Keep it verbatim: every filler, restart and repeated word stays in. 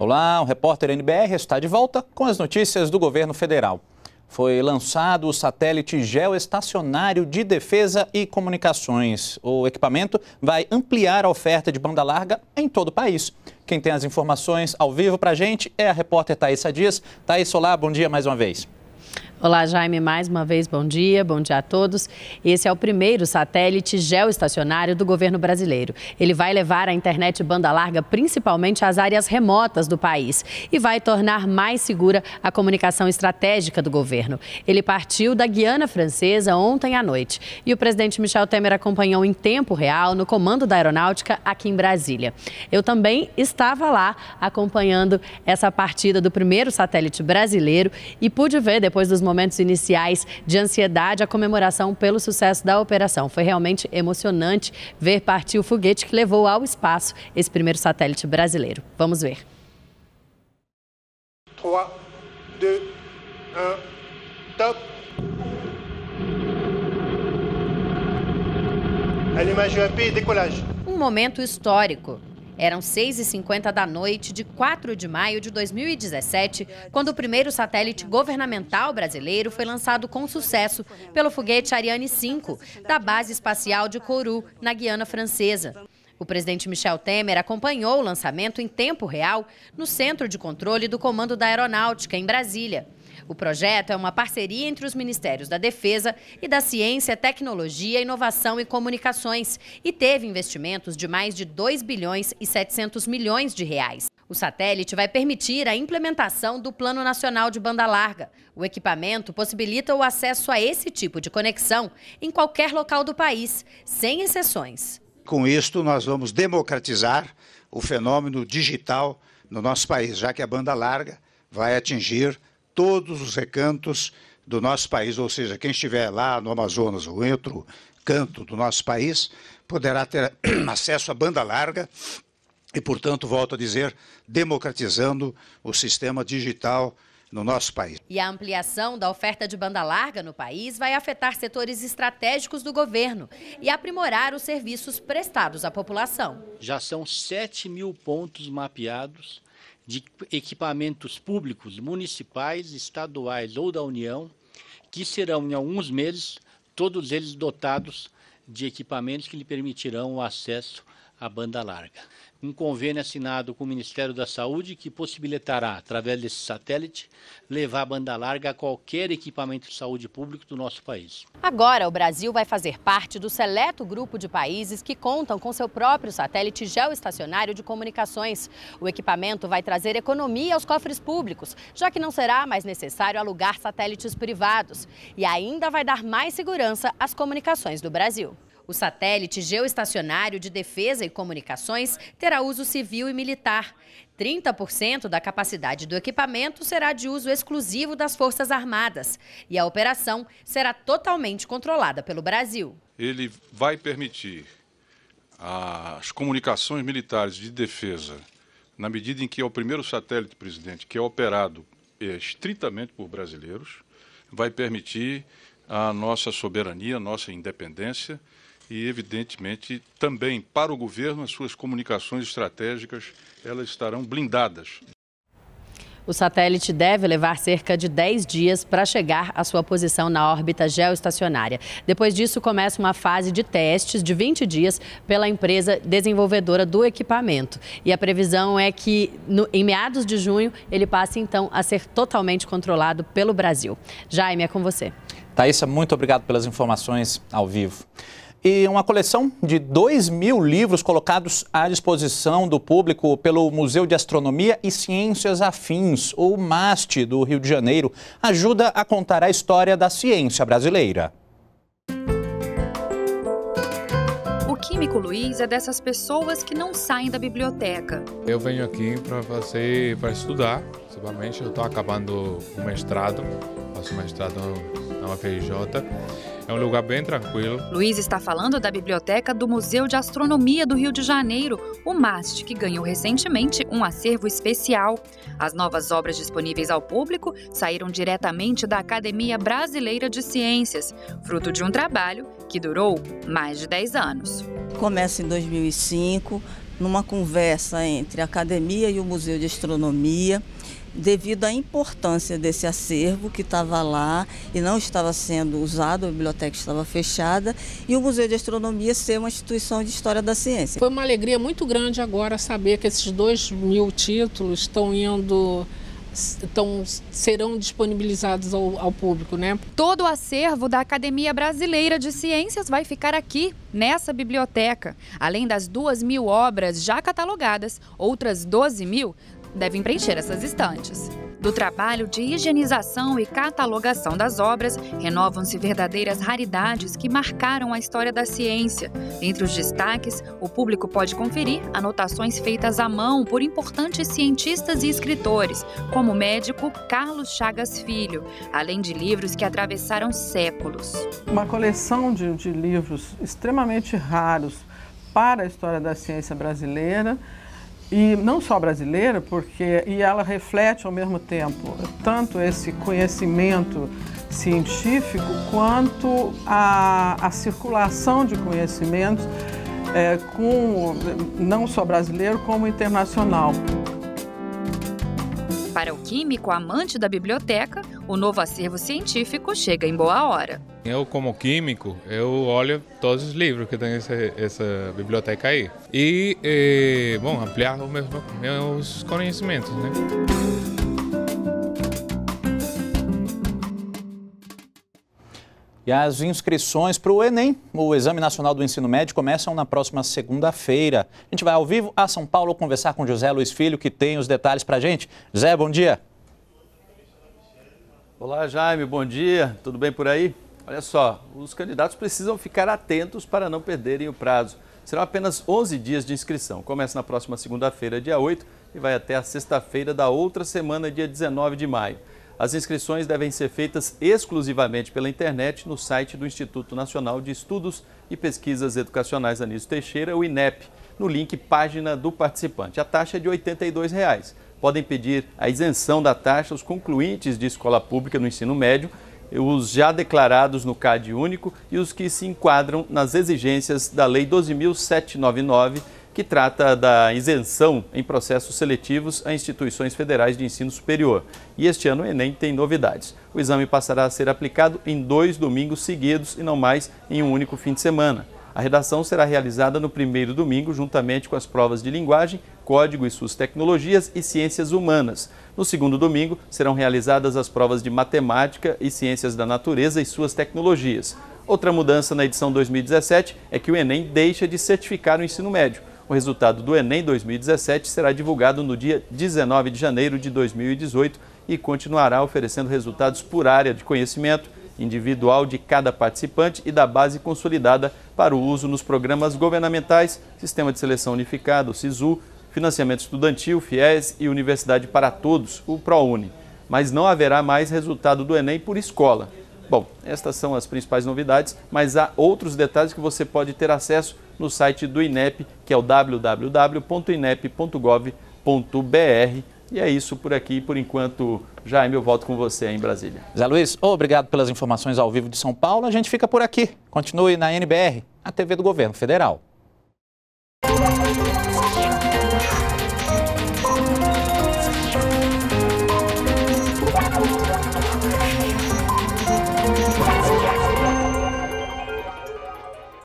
Olá, o repórter N B R está de volta com as notícias do governo federal. Foi lançado o satélite geoestacionário de defesa e comunicações. O equipamento vai ampliar a oferta de banda larga em todo o país. Quem tem as informações ao vivo para a gente é a repórter Thaísa Dias. Thaís, olá, bom dia mais uma vez. Olá, Jaime, mais uma vez, bom dia, bom dia a todos. Esse é o primeiro satélite geoestacionário do governo brasileiro. Ele vai levar a internet banda larga principalmente às áreas remotas do país e vai tornar mais segura a comunicação estratégica do governo. Ele partiu da Guiana Francesa ontem à noite e o presidente Michel Temer acompanhou em tempo real no comando da aeronáutica aqui em Brasília. Eu também estava lá acompanhando essa partida do primeiro satélite brasileiro e pude ver, depois dos momentos iniciais de ansiedade, a comemoração pelo sucesso da operação. Foi realmente emocionante ver partir o foguete que levou ao espaço esse primeiro satélite brasileiro. Vamos ver. três, dois, um, top! Allumage U A P e décolage. Um momento histórico. Eram seis e cinquenta da noite de quatro de maio de dois mil e dezessete, quando o primeiro satélite governamental brasileiro foi lançado com sucesso pelo foguete Ariane cinco, da base espacial de Kourou, na Guiana Francesa. O presidente Michel Temer acompanhou o lançamento em tempo real no Centro de Controle do Comando da Aeronáutica, em Brasília. O projeto é uma parceria entre os Ministérios da Defesa e da Ciência, Tecnologia, Inovação e Comunicações e teve investimentos de mais de dois bilhões e setecentos milhões de reais. O satélite vai permitir a implementação do Plano Nacional de Banda Larga. O equipamento possibilita o acesso a esse tipo de conexão em qualquer local do país, sem exceções. Com isto, nós vamos democratizar o fenômeno digital no nosso país, já que a banda larga vai atingir todos os recantos do nosso país, ou seja, quem estiver lá no Amazonas ou em outro canto do nosso país, poderá ter acesso à banda larga e, portanto, volto a dizer, democratizando o sistema digital no nosso país. E a ampliação da oferta de banda larga no país vai afetar setores estratégicos do governo e aprimorar os serviços prestados à população. Já são sete mil pontos mapeados de equipamentos públicos, municipais, estaduais ou da União, que serão, em alguns meses, todos eles dotados de equipamentos que lhe permitirão o acesso à banda larga. Um convênio assinado com o Ministério da Saúde que possibilitará, através desse satélite, levar a banda larga a qualquer equipamento de saúde público do nosso país. Agora, o Brasil vai fazer parte do seleto grupo de países que contam com seu próprio satélite geoestacionário de comunicações. O equipamento vai trazer economia aos cofres públicos, já que não será mais necessário alugar satélites privados. E ainda vai dar mais segurança às comunicações do Brasil. O satélite geoestacionário de defesa e comunicações terá uso civil e militar. trinta por cento da capacidade do equipamento será de uso exclusivo das Forças Armadas e a operação será totalmente controlada pelo Brasil. Ele vai permitir as comunicações militares de defesa, na medida em que é o primeiro satélite, presidente, que é operado estritamente por brasileiros, vai permitir a nossa soberania, a nossa independência e, evidentemente, também para o governo, as suas comunicações estratégicas, elas estarão blindadas. O satélite deve levar cerca de dez dias para chegar à sua posição na órbita geoestacionária. Depois disso, começa uma fase de testes de vinte dias pela empresa desenvolvedora do equipamento. E a previsão é que, no, em meados de junho, ele passe, então, a ser totalmente controlado pelo Brasil. Jaime, é com você. Thaísa, muito obrigado pelas informações ao vivo. E uma coleção de dois mil livros colocados à disposição do público pelo Museu de Astronomia e Ciências Afins, ou MAST, do Rio de Janeiro, ajuda a contar a história da ciência brasileira. O químico Luiz é dessas pessoas que não saem da biblioteca. Eu venho aqui para fazer, para estudar, principalmente. Eu estou acabando o mestrado, faço mestrado na U F R J. É um lugar bem tranquilo. Luiz está falando da biblioteca do Museu de Astronomia do Rio de Janeiro, o MAST, que ganhou recentemente um acervo especial. As novas obras disponíveis ao público saíram diretamente da Academia Brasileira de Ciências, fruto de um trabalho que durou mais de dez anos. Começa em dois mil e cinco, numa conversa entre a Academia e o Museu de Astronomia, devido à importância desse acervo que estava lá e não estava sendo usado, a biblioteca estava fechada, e o Museu de Astronomia ser uma instituição de história da ciência. Foi uma alegria muito grande agora saber que esses dois mil títulos estão indo... Então, serão disponibilizados ao, ao público, né? Todo o acervo da Academia Brasileira de Ciências vai ficar aqui, nessa biblioteca. Além das duas mil obras já catalogadas, outras doze mil devem preencher essas estantes. Do trabalho de higienização e catalogação das obras, renovam-se verdadeiras raridades que marcaram a história da ciência. Entre os destaques, o público pode conferir anotações feitas à mão por importantes cientistas e escritores, como o médico Carlos Chagas Filho, além de livros que atravessaram séculos. Uma coleção de, de livros extremamente raros para a história da ciência brasileira, e não só brasileira, porque e ela reflete ao mesmo tempo tanto esse conhecimento científico quanto a, a circulação de conhecimentos é, com, não só brasileiro, como internacional. Para o químico amante da biblioteca, o novo acervo científico chega em boa hora. Eu, como químico, eu olho todos os livros que tem essa, essa biblioteca aí. E, e bom, ampliar os meus, meus conhecimentos, né? E as inscrições para o Enem, o Exame Nacional do Ensino Médio, começam na próxima segunda-feira. A gente vai ao vivo a São Paulo conversar com José Luiz Filho, que tem os detalhes para a gente. José, bom dia. Olá, Jaime, bom dia. Tudo bem por aí? Olha só, os candidatos precisam ficar atentos para não perderem o prazo. Serão apenas onze dias de inscrição. Começa na próxima segunda-feira, dia oito, e vai até a sexta-feira da outra semana, dia dezenove de maio. As inscrições devem ser feitas exclusivamente pela internet no site do Instituto Nacional de Estudos e Pesquisas Educacionais Anísio Teixeira, o INEP, no link Página do Participante. A taxa é de oitenta e dois reais. Podem pedir a isenção da taxa os concluintes de escola pública no ensino médio, os já declarados no C A D Único e os que se enquadram nas exigências da Lei doze mil setecentos e noventa e nove, que trata da isenção em processos seletivos a instituições federais de ensino superior. E este ano o Enem tem novidades. O exame passará a ser aplicado em dois domingos seguidos e não mais em um único fim de semana. A redação será realizada no primeiro domingo, juntamente com as provas de linguagem, código e suas tecnologias e ciências humanas. No segundo domingo, serão realizadas as provas de matemática e ciências da natureza e suas tecnologias. Outra mudança na edição dois mil e dezessete é que o Enem deixa de certificar o ensino médio. O resultado do Enem dois mil e dezessete será divulgado no dia dezenove de janeiro de dois mil e dezoito e continuará oferecendo resultados por área de conhecimento individual de cada participante e da base consolidada para o uso nos programas governamentais, Sistema de Seleção Unificado, SISU, Financiamento Estudantil, FIES e Universidade para Todos, o ProUni. Mas não haverá mais resultado do Enem por escola. Bom, estas são as principais novidades, mas há outros detalhes que você pode ter acesso no site do INEP, que é o w w w ponto inep ponto gov ponto br. E é isso por aqui, por enquanto. Jaime, eu volto com você aí em Brasília. Zé Luiz, obrigado pelas informações ao vivo de São Paulo. A gente fica por aqui. Continue na N B R, a T V do Governo Federal.